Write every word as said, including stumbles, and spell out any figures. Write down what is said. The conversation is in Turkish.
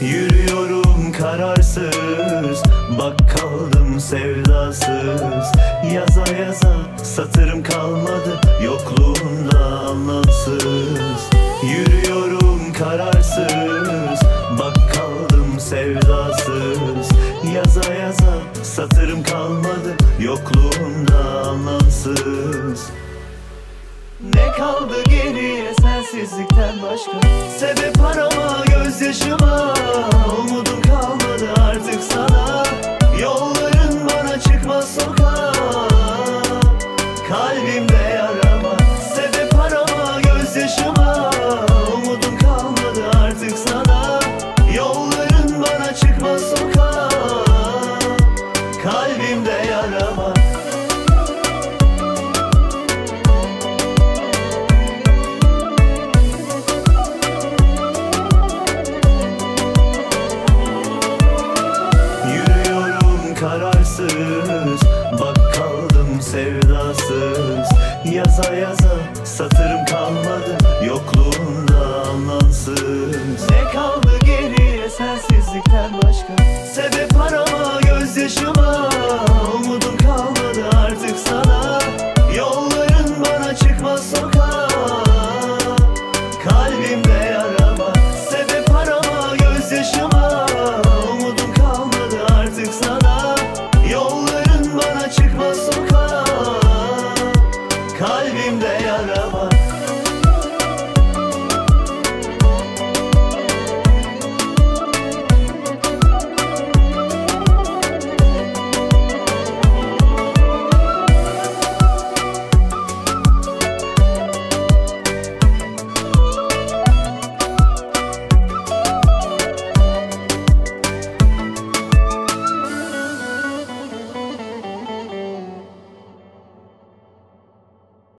Yürüyorum kararsız, bak kaldım sevdasız. Yaza yaza satırım kalmadı, yokluğunda anlamsız. Yürüyorum kararsız, bak kaldım sevdasız. Yaza yaza satırım kalmadı, yokluğunda anlamsız. Ne kaldı geriye sensizlikten başka? Sebep arama gözyaşıma, umudum kalmadı artık sana. Yolların bana çıkmaz sokağa, kalbimde yarama. Sebep arama gözyaşıma, umudum kalmadı artık sana. Yolların bana çıkmaz sokağa, kalbimde yarama. Bak kaldım sevdasız, yaza yaza satırım kalmadı, yokluğunda anlamsız. Ne kaldı?